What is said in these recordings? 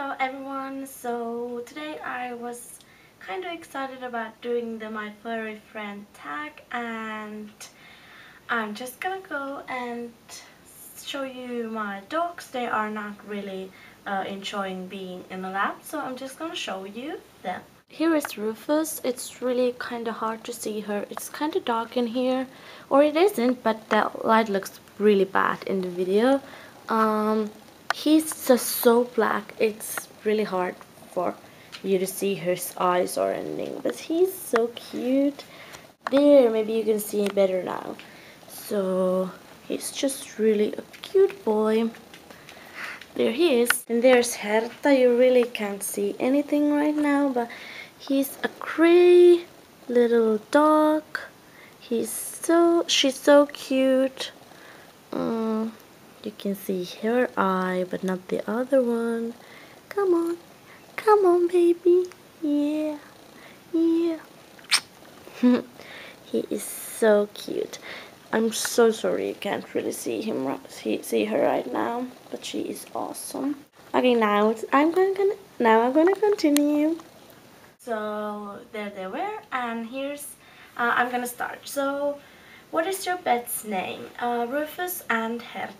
Hello everyone, so today I was kind of excited about doing the My Furry Friend tag, and I'm just gonna go and show you my dogs. They are not really enjoying being in the lab, so I'm just gonna show you them. Here is Rufus. It's really kind of hard to see her. It's kind of dark in here, or it isn't, but that light looks really bad in the video. He's just so black, it's really hard for you to see his eyes or anything, but he's so cute. There, maybe you can see better now. So he's just really a cute boy. There he is. And there's Hertta. You really can't see anything right now, but he's a gray little dog. She's so cute. You can see her eye, but not the other one. Come on. Come on, baby. Yeah. Yeah. He is so cute. I'm so sorry you can't really see him, see her right now, but she is awesome. Okay, now I'm gonna continue. So there they were, and here's I'm gonna start. So, what is your pet's name? Rufus and Hertta.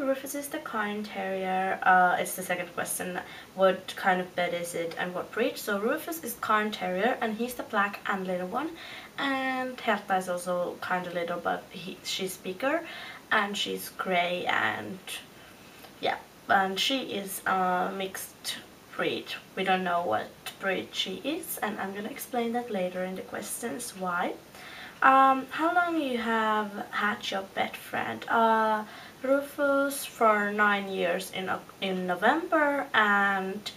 Rufus is the Cairn terrier. It's the second question. What kind of pet is it and what breed? So Rufus is Cairn terrier and he's the black and little one. And Hertta is also kind of little, but she's bigger and she's grey, and yeah. And she is a mixed breed. We don't know what breed she is, and I'm gonna explain that later in the questions why. How long you have had your pet friend? Rufus for 9 years in November, and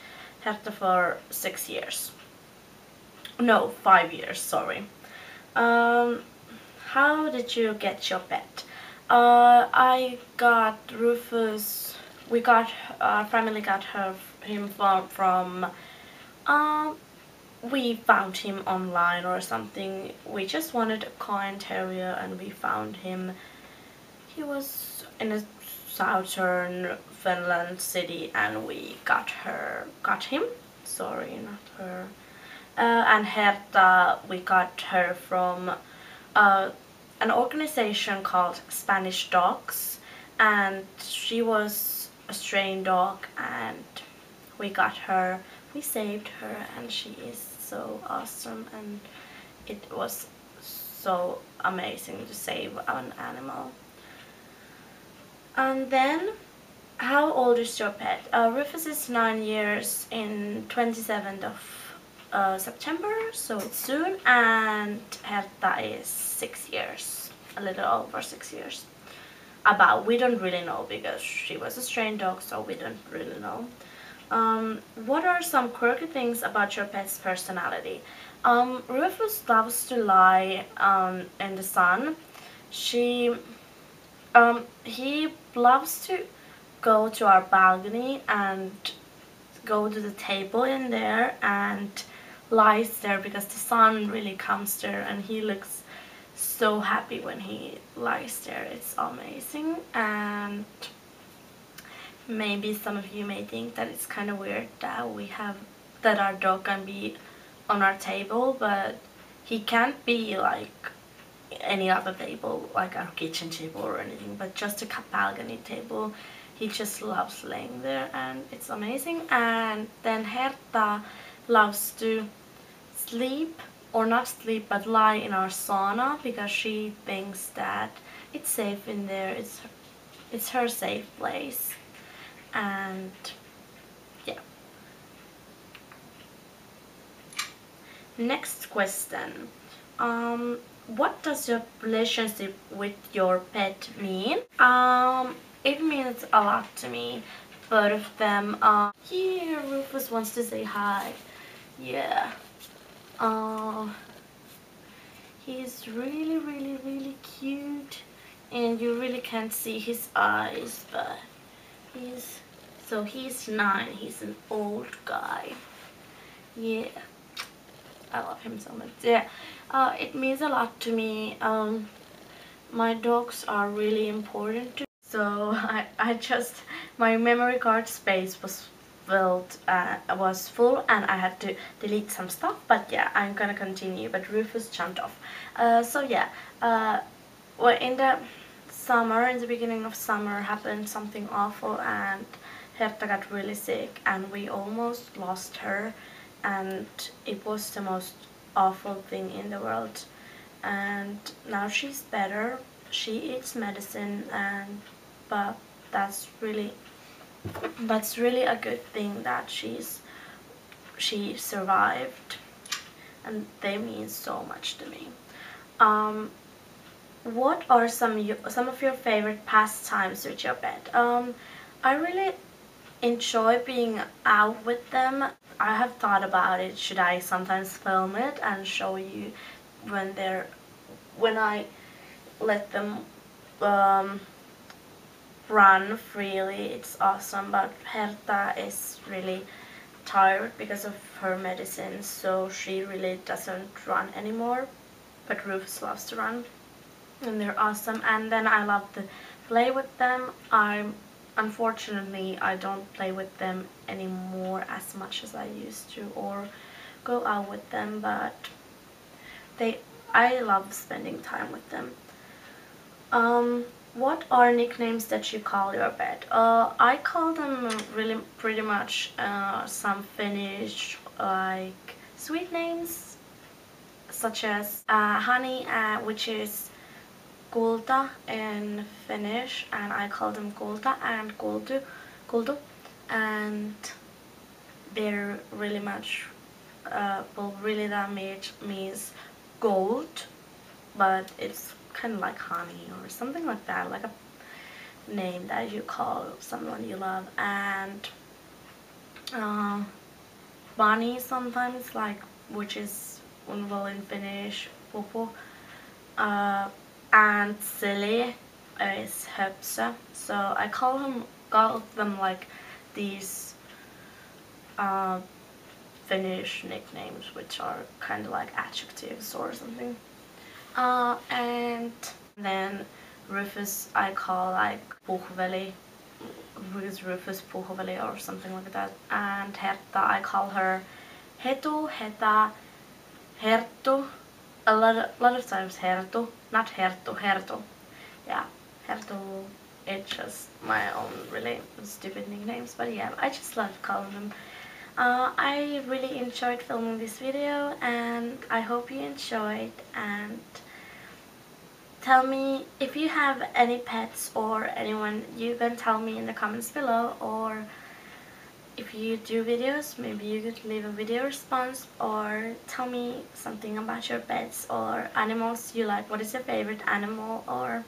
Hertta for 6 years. No, 5 years, sorry. How did you get your pet? I got Rufus, our family got him from we found him online or something. We just wanted a Cairn terrier and we found him. He was in a southern Finland city and we got him. Sorry, not her. And Hertta, we got her from an organization called Spanish Dogs, and she was a stray dog and we got her. We saved her and she is so awesome, and it was so amazing to save an animal. And then, how old is your pet? Rufus is 9 years in 27th of September, so it's soon, and Hertta is 6 years, a little over 6 years. About, we don't really know because she was a stray dog, so we don't really know. What are some quirky things about your pet's personality? Rufus loves to lie in the sun. He loves to go to our balcony and go to the table in there and lies there because the sun really comes there, and he looks so happy when he lies there. It's amazing. And maybe some of you may think that it's kind of weird that our dog can be on our table, but he can't be like any other table, like our kitchen table or anything, but just a balcony table. He just loves laying there and it's amazing. And then Hertta loves to sleep, or not sleep, but lie in our sauna because she thinks that it's safe in there. It's her safe place. And yeah. Next question. What does your relationship with your pet mean? It means a lot to me. Both of them. Yeah, Rufus wants to say hi. Yeah. He's really, really, really cute, and you really can't see his eyes, but. He's 9, he's an old guy. Yeah, I love him so much. Yeah, it means a lot to me. My dogs are really important to me. So my memory card space was filled, was full, and I had to delete some stuff, but yeah, I'm gonna continue. But Rufus jumped off. So yeah, well, in the summer, in the beginning of summer, happened something awful, and Hertta got really sick, and we almost lost her, and it was the most awful thing in the world. And now she's better. She eats medicine, and but that's really a good thing that she survived, and they mean so much to me. What are some of your favorite pastimes with your pet? I really enjoy being out with them. I have thought about it. Should I sometimes film it and show you when I let them run freely? It's awesome, but Hertta is really tired because of her medicine, so she really doesn't run anymore, but Rufus loves to run, and they're awesome. And then I love to play with them. Unfortunately, I don't play with them anymore as much as I used to, or go out with them, but I love spending time with them. What are nicknames that you call your pet? I call them really pretty much some Finnish like sweet names, such as honey, which is kulta in Finnish, and I call them kulta and kultu, and they're really much well, really that means gold, but it's kind of like honey or something like that, like a name that you call someone you love. And bunny sometimes, like, which is well in Finnish popo, and silly is höpsö. So I call them like these Finnish nicknames, which are kind of like adjectives or something. And then Rufus I call like Puhveli, with Rufus Puhveli or something like that. And Hertta I call her Hetu, Heta, Herttu, a lot of times Herttu, not Herttu, Herttu. Yeah, Herttu, it's just my own really stupid nicknames, but yeah, I just love calling them. I really enjoyed filming this video, and I hope you enjoyed, and tell me if you have any pets or anyone. You can tell me in the comments below, or if you do videos, maybe you could leave a video response, or tell me something about your pets or animals you like. What is your favorite animal or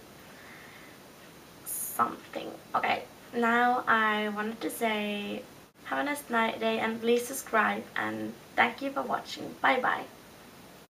something? Okay, now I wanted to say have a nice day, and please subscribe, and thank you for watching. Bye bye.